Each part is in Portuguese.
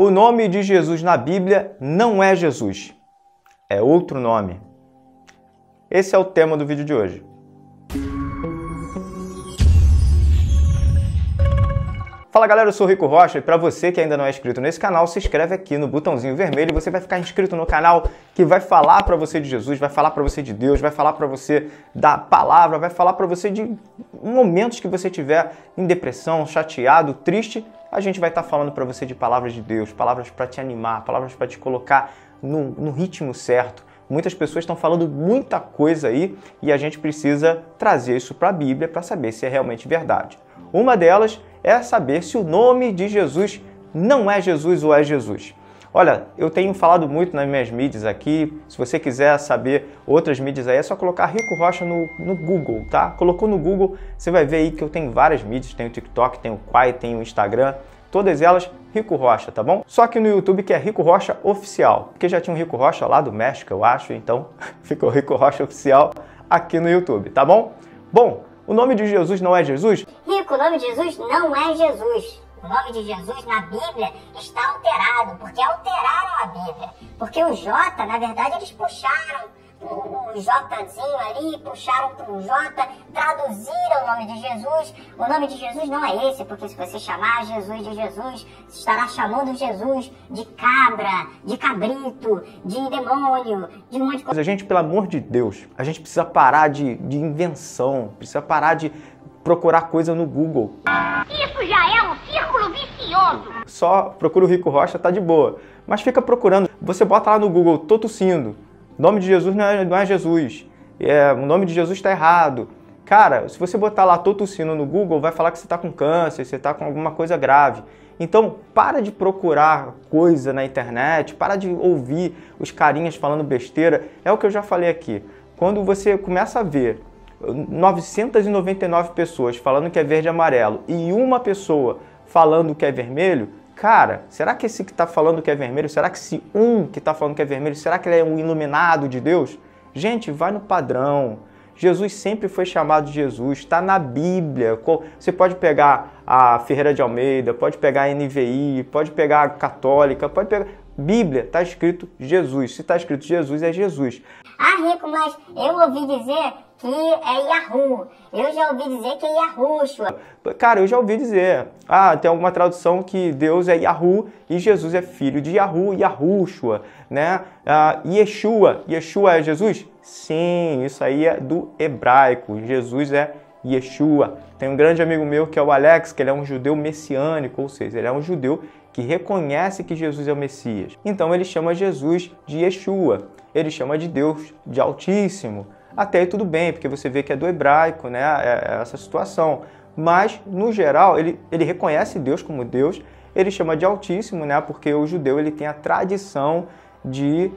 O nome de Jesus na Bíblia não é Jesus, é outro nome. Esse é o tema do vídeo de hoje. Fala galera, eu sou o Riko Rocha e para você que ainda não é inscrito nesse canal, se inscreve aqui no botãozinho vermelho e você vai ficar inscrito no canal que vai falar para você de Jesus, vai falar para você de Deus, vai falar para você da palavra, vai falar para você de momentos que você tiver em depressão, chateado, triste. A gente vai estar falando para você de palavras de Deus, palavras para te animar, palavras para te colocar no ritmo certo. Muitas pessoas estão falando muita coisa aí e a gente precisa trazer isso para a Bíblia para saber se é realmente verdade. Uma delas é saber se o nome de Jesus não é Jesus ou é Jesus. Olha, eu tenho falado muito nas minhas mídias aqui. Se você quiser saber outras mídias aí, é só colocar Riko Rocha no Google, tá? Colocou no Google, você vai ver aí que eu tenho várias mídias. Tenho o TikTok, tenho o Quai, tenho o Instagram. Todas elas Riko Rocha, tá bom? Só que no YouTube que é Riko Rocha Oficial. Porque já tinha um Riko Rocha lá do México, eu acho. Então ficou Riko Rocha Oficial aqui no YouTube, tá bom? Bom, o nome de Jesus não é Jesus? Riko, o nome de Jesus não é Jesus. O nome de Jesus na Bíblia está alterado, porque alteraram a Bíblia. Porque o J, na verdade, eles puxaram o Jzinho ali, puxaram para o J, traduziram o nome de Jesus. O nome de Jesus não é esse, porque se você chamar Jesus de Jesus, você estará chamando Jesus de cabra, de cabrito, de demônio, de um monte de coisa. Mas a gente, pelo amor de Deus, a gente precisa parar de invenção, precisa parar de procurar coisa no Google. Isso já é um círculo vicioso. Só procura o Riko Rocha, tá de boa. Mas fica procurando. Você bota lá no Google, tô tossindo. O nome de Jesus não é Jesus. O nome de Jesus tá errado. Cara, se você botar lá tô tossindo no Google, vai falar que você tá com câncer, você tá com alguma coisa grave. Então, para de procurar coisa na internet, para de ouvir os carinhas falando besteira. É o que eu já falei aqui. Quando você começa a ver 999 pessoas falando que é verde e amarelo e uma pessoa falando que é vermelho, cara, será que esse que está falando que é vermelho, será que esse um que está falando que é vermelho, será que ele é um iluminado de Deus? Gente, vai no padrão. Jesus sempre foi chamado de Jesus, está na Bíblia. Você pode pegar a Ferreira de Almeida, pode pegar a NVI, pode pegar a Católica, pode pegar... Bíblia, está escrito Jesus. Se está escrito Jesus, é Jesus. Ah, Riko, mas eu ouvi dizer que é Yahoo. Eu já ouvi dizer que é Yahushua. Cara, eu já ouvi dizer. Ah, tem alguma tradução que Deus é Yahoo e Jesus é filho de Yahoo, Yahushua, né? Yeshua. Yeshua é Jesus? Sim, isso aí é do hebraico. Jesus é Yeshua. Tem um grande amigo meu que é o Alex, que ele é um judeu messiânico, ou seja, ele é um judeu que reconhece que Jesus é o Messias. Então ele chama Jesus de Yeshua, ele chama de Deus de Altíssimo. Até aí tudo bem, porque você vê que é do hebraico, né? É essa situação. Mas, no geral, ele reconhece Deus como Deus, ele chama de Altíssimo, né? Porque o judeu ele tem a tradição de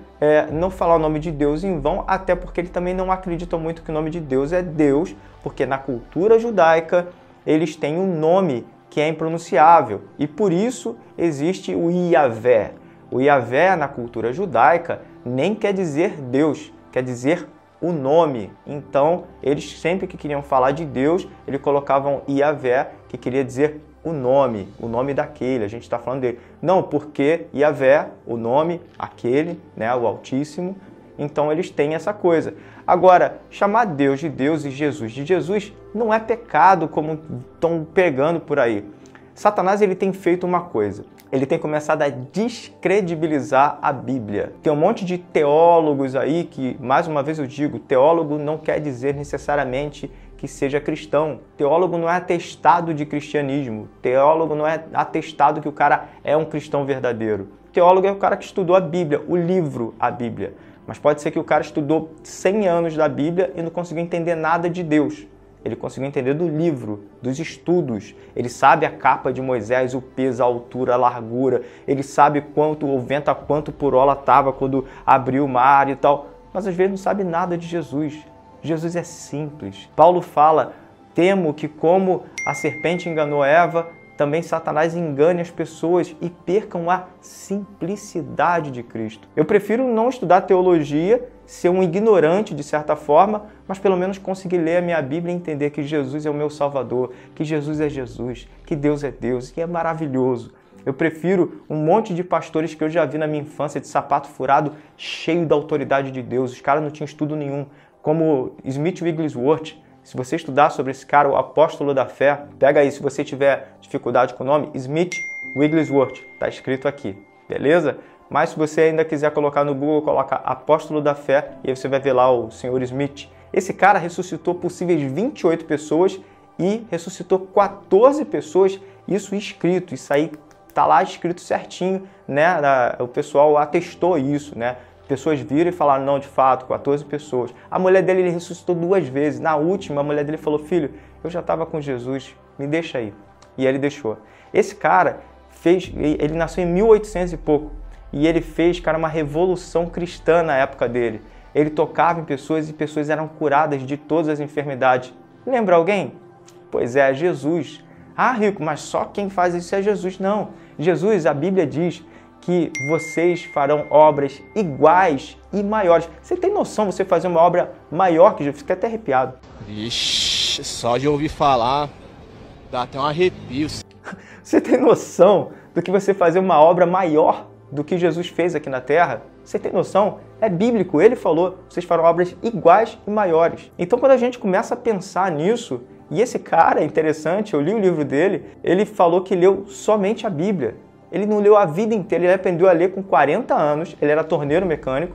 não falar o nome de Deus em vão, até porque ele também não acredita muito que o nome de Deus é Deus, porque na cultura judaica eles têm um nome que é impronunciável, e por isso existe o Iavé. O Iavé, na cultura judaica, nem quer dizer Deus, quer dizer o nome. Então, eles sempre que queriam falar de Deus, eles colocavam Iavé, que queria dizer o nome daquele, a gente está falando dele. Não, porque Iavé, o nome, aquele, né, o Altíssimo, então eles têm essa coisa. Agora, chamar Deus de Deus e Jesus de Jesus não é pecado, como estão pegando por aí. Satanás ele tem feito uma coisa, ele tem começado a descredibilizar a Bíblia. Tem um monte de teólogos aí que, mais uma vez eu digo, teólogo não quer dizer necessariamente que seja cristão. Teólogo não é atestado de cristianismo, teólogo não é atestado que o cara é um cristão verdadeiro. Teólogo é o cara que estudou a Bíblia, o livro, a Bíblia. Mas pode ser que o cara estudou 100 anos da Bíblia e não conseguiu entender nada de Deus. Ele conseguiu entender do livro, dos estudos. Ele sabe a capa de Moisés, o peso, a altura, a largura. Ele sabe quanto o vento a quanto por hora estava quando abriu o mar e tal. Mas às vezes não sabe nada de Jesus. Jesus é simples. Paulo fala, temo que como a serpente enganou Eva, também Satanás engane as pessoas e percam a simplicidade de Cristo. Eu prefiro não estudar teologia, ser um ignorante de certa forma, mas pelo menos conseguir ler a minha Bíblia e entender que Jesus é o meu Salvador, que Jesus é Jesus, que Deus é Deus, que é maravilhoso. Eu prefiro um monte de pastores que eu já vi na minha infância de sapato furado, cheio da autoridade de Deus. Os caras não tinham estudo nenhum. Como Smith Wigglesworth. Se você estudar sobre esse cara, o apóstolo da fé, pega aí, se você tiver dificuldade com o nome, Smith Wigglesworth. Está escrito aqui, beleza? Mas se você ainda quiser colocar no Google, coloca apóstolo da fé e aí você vai ver lá o senhor Smith. Esse cara ressuscitou possíveis 28 pessoas e ressuscitou 14 pessoas, isso escrito, isso aí tá lá escrito certinho, né? O pessoal atestou isso, né? Pessoas viram e falaram, não, de fato, 14 pessoas. A mulher dele, ele ressuscitou 2 vezes. Na última, a mulher dele falou, filho, eu já estava com Jesus, me deixa aí. E ele deixou. Esse cara fez, ele nasceu em 1800 e pouco, e ele fez, cara, uma revolução cristã na época dele. Ele tocava em pessoas e pessoas eram curadas de todas as enfermidades. Lembra alguém? Pois é, Jesus. Ah, Rico, mas só quem faz isso é Jesus. Não. Jesus, a Bíblia diz que vocês farão obras iguais e maiores. Você tem noção de você fazer uma obra maior que Jesus? Fica até arrepiado. Ixi, só de ouvir falar, dá até um arrepio. Você tem noção do que você fazer uma obra maior do que Jesus fez aqui na Terra? Você tem noção? É bíblico, ele falou, vocês farão obras iguais e maiores. Então quando a gente começa a pensar nisso, e esse cara, interessante, eu li o livro dele, ele falou que leu somente a Bíblia. Ele não leu a vida inteira, ele aprendeu a ler com 40 anos, ele era torneiro mecânico,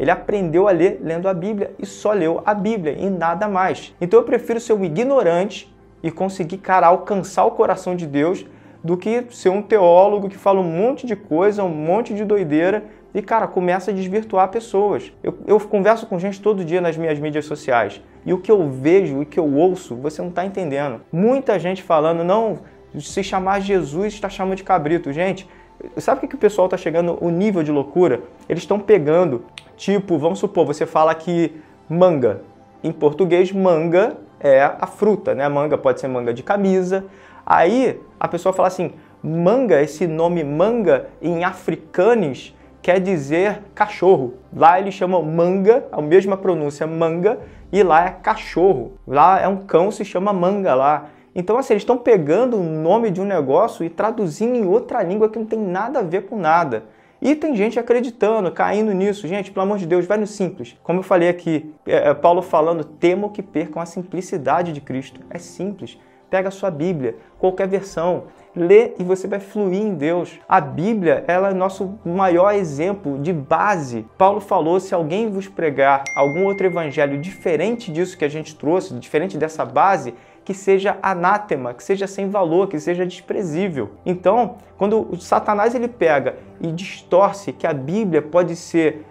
ele aprendeu a ler lendo a Bíblia e só leu a Bíblia e nada mais. Então eu prefiro ser um ignorante e conseguir, cara, alcançar o coração de Deus do que ser um teólogo que fala um monte de coisa, um monte de doideira e, cara, começa a desvirtuar pessoas. Eu converso com gente todo dia nas minhas mídias sociais e o que eu vejo, o que eu ouço, você não está entendendo. Muita gente falando, não, se chamar Jesus está chamando de cabrito. Gente, sabe o que o pessoal está chegando, o nível de loucura? Eles estão pegando, tipo, vamos supor, você fala que manga. Em português, manga é a fruta, né? Manga pode ser manga de camisa. Aí a pessoa fala assim, manga, esse nome manga em africânis quer dizer cachorro. Lá eles chamam manga, a mesma pronúncia manga, e lá é cachorro. Lá é um cão, se chama manga lá. Então assim, eles estão pegando o nome de um negócio e traduzindo em outra língua que não tem nada a ver com nada. E tem gente acreditando, caindo nisso. Gente, pelo amor de Deus, vai no simples. Como eu falei aqui, Paulo falando, temo que percam a simplicidade de Cristo. É simples. Pega a sua Bíblia, qualquer versão, lê e você vai fluir em Deus. A Bíblia, ela é o nosso maior exemplo de base. Paulo falou, se alguém vos pregar algum outro evangelho diferente disso que a gente trouxe, diferente dessa base, que seja anátema, que seja sem valor, que seja desprezível. Então, quando o Satanás ele pega e distorce que a Bíblia pode ser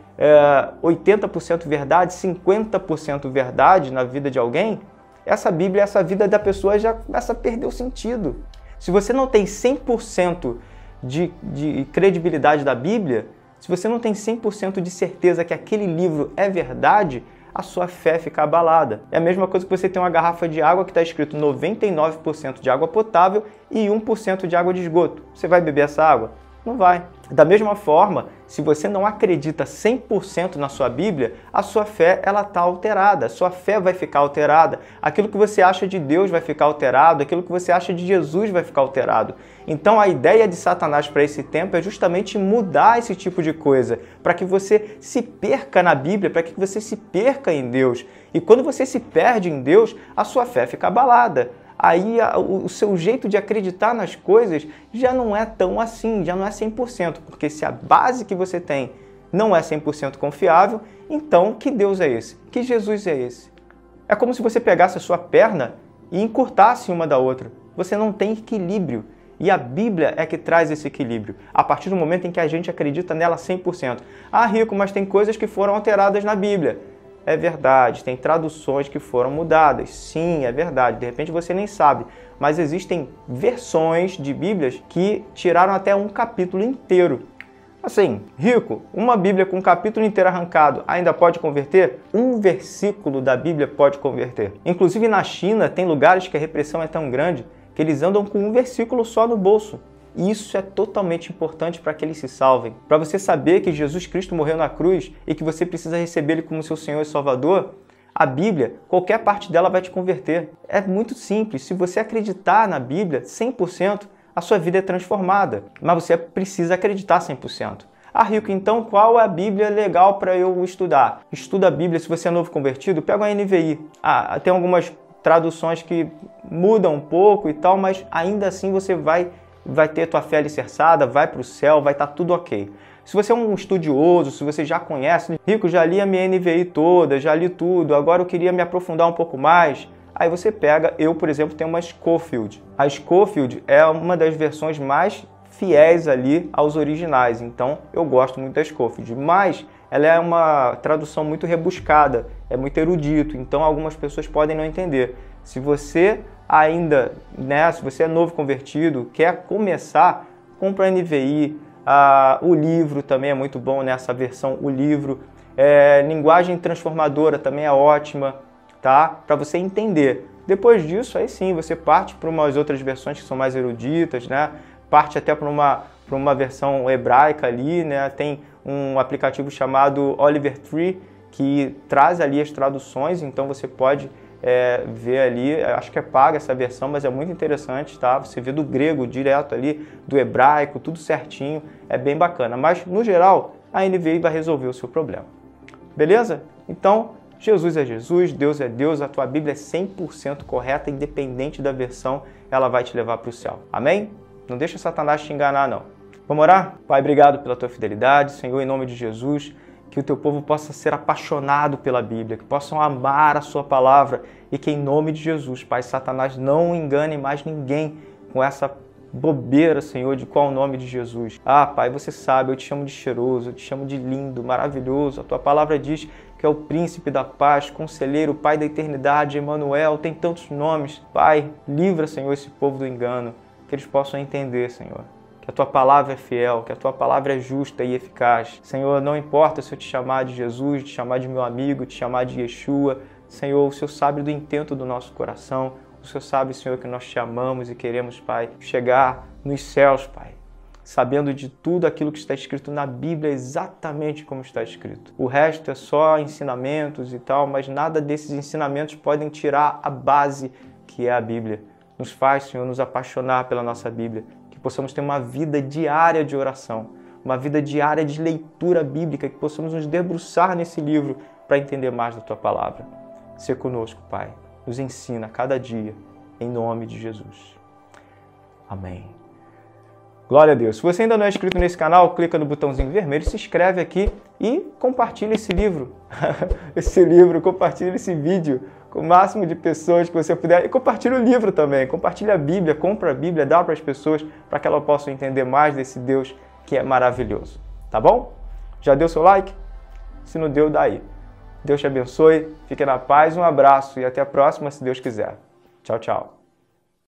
80% verdade, 50% verdade na vida de alguém, essa Bíblia, essa vida da pessoa já começa a perder o sentido. Se você não tem 100% de credibilidade da Bíblia, se você não tem 100% de certeza que aquele livro é verdade, a sua fé fica abalada. É a mesma coisa que você tem uma garrafa de água que está escrito 99% de água potável e 1% de água de esgoto. Você vai beber essa água? Não vai. Da mesma forma, se você não acredita 100% na sua Bíblia, a sua fé está alterada, a sua fé vai ficar alterada, aquilo que você acha de Deus vai ficar alterado, aquilo que você acha de Jesus vai ficar alterado. Então a ideia de Satanás para esse tempo é justamente mudar esse tipo de coisa, para que você se perca na Bíblia, para que você se perca em Deus. E quando você se perde em Deus, a sua fé fica abalada. Aí o seu jeito de acreditar nas coisas já não é tão assim, já não é 100%, porque se a base que você tem não é 100% confiável, então que Deus é esse? Que Jesus é esse? É como se você pegasse a sua perna e encurtasse uma da outra. Você não tem equilíbrio. E a Bíblia é que traz esse equilíbrio, a partir do momento em que a gente acredita nela 100%. Ah, Rico, mas tem coisas que foram alteradas na Bíblia. É verdade, tem traduções que foram mudadas. Sim, é verdade. De repente você nem sabe, mas existem versões de Bíblias que tiraram até um capítulo inteiro. Assim, Rico, uma Bíblia com um capítulo inteiro arrancado ainda pode converter? Um versículo da Bíblia pode converter. Inclusive na China tem lugares que a repressão é tão grande que eles andam com um versículo só no bolso. E isso é totalmente importante para que eles se salvem. Para você saber que Jesus Cristo morreu na cruz e que você precisa receber Ele como seu Senhor e Salvador, a Bíblia, qualquer parte dela vai te converter. É muito simples. Se você acreditar na Bíblia 100%, a sua vida é transformada, mas você precisa acreditar 100%. Ah, Riko, então qual é a Bíblia legal para eu estudar? Estuda a Bíblia, se você é novo convertido, pega a NVI. Ah, tem algumas traduções que mudam um pouco e tal, mas ainda assim você vai ter a tua fé alicerçada, vai para o céu, vai estar tudo ok. Se você é um estudioso, se você já conhece, Riko, já li a minha NVI toda, já li tudo, agora eu queria me aprofundar um pouco mais. Aí você pega, eu por exemplo tenho uma Scofield. A Scofield é uma das versões mais fiéis ali aos originais, então eu gosto muito da Scofield, mas ela é uma tradução muito rebuscada, é muito erudito, então algumas pessoas podem não entender. Se você ainda, né, se você é novo convertido, quer começar, compra a NVI, o livro também é muito bom nessa versão, o livro, linguagem transformadora também é ótima, tá? Para você entender. Depois disso, aí sim, você parte para umas outras versões que são mais eruditas, né? Parte até para uma versão hebraica ali, né? Tem um aplicativo chamado Olive Tree que traz ali as traduções, então você pode ver ali, acho que é paga essa versão, mas é muito interessante, tá? Você vê do grego direto ali, do hebraico, tudo certinho, é bem bacana. Mas, no geral, a NVI vai resolver o seu problema. Beleza? Então, Jesus é Jesus, Deus é Deus, a tua Bíblia é 100% correta, independente da versão, ela vai te levar para o céu. Amém? Não deixa Satanás te enganar, não. Vamos orar? Pai, obrigado pela tua fidelidade, Senhor, em nome de Jesus, que o teu povo possa ser apaixonado pela Bíblia, que possam amar a sua palavra e que em nome de Jesus, Pai, Satanás não engane mais ninguém com essa bobeira, Senhor, de qual o nome de Jesus. Ah, Pai, você sabe, eu te chamo de cheiroso, eu te chamo de lindo, maravilhoso. A tua palavra diz que é o príncipe da paz, conselheiro, Pai da eternidade, Emanuel, tem tantos nomes. Pai, livra, Senhor, esse povo do engano. Que eles possam entender, Senhor, que a Tua palavra é fiel, que a Tua palavra é justa e eficaz. Senhor, não importa se eu te chamar de Jesus, te chamar de meu amigo, te chamar de Yeshua. Senhor, o Senhor sabe do intento do nosso coração. O Senhor sabe, Senhor, que nós te amamos e queremos, Pai, chegar nos céus, Pai, sabendo de tudo aquilo que está escrito na Bíblia, exatamente como está escrito. O resto é só ensinamentos e tal, mas nada desses ensinamentos podem tirar a base que é a Bíblia. Nos faz, Senhor, nos apaixonar pela nossa Bíblia, que possamos ter uma vida diária de oração, uma vida diária de leitura bíblica, que possamos nos debruçar nesse livro para entender mais da Tua Palavra. Seja conosco, Pai. Nos ensina a cada dia, em nome de Jesus. Amém. Glória a Deus. Se você ainda não é inscrito nesse canal, clica no botãozinho vermelho, se inscreve aqui e compartilha esse livro. Esse livro, compartilha esse vídeo com o máximo de pessoas que você puder. E compartilha o livro também, compartilha a Bíblia, compra a Bíblia, dá para as pessoas, para que elas possam entender mais desse Deus que é maravilhoso. Tá bom? Já deu seu like? Se não deu, dá aí. Deus te abençoe, fique na paz, um abraço e até a próxima, se Deus quiser. Tchau, tchau.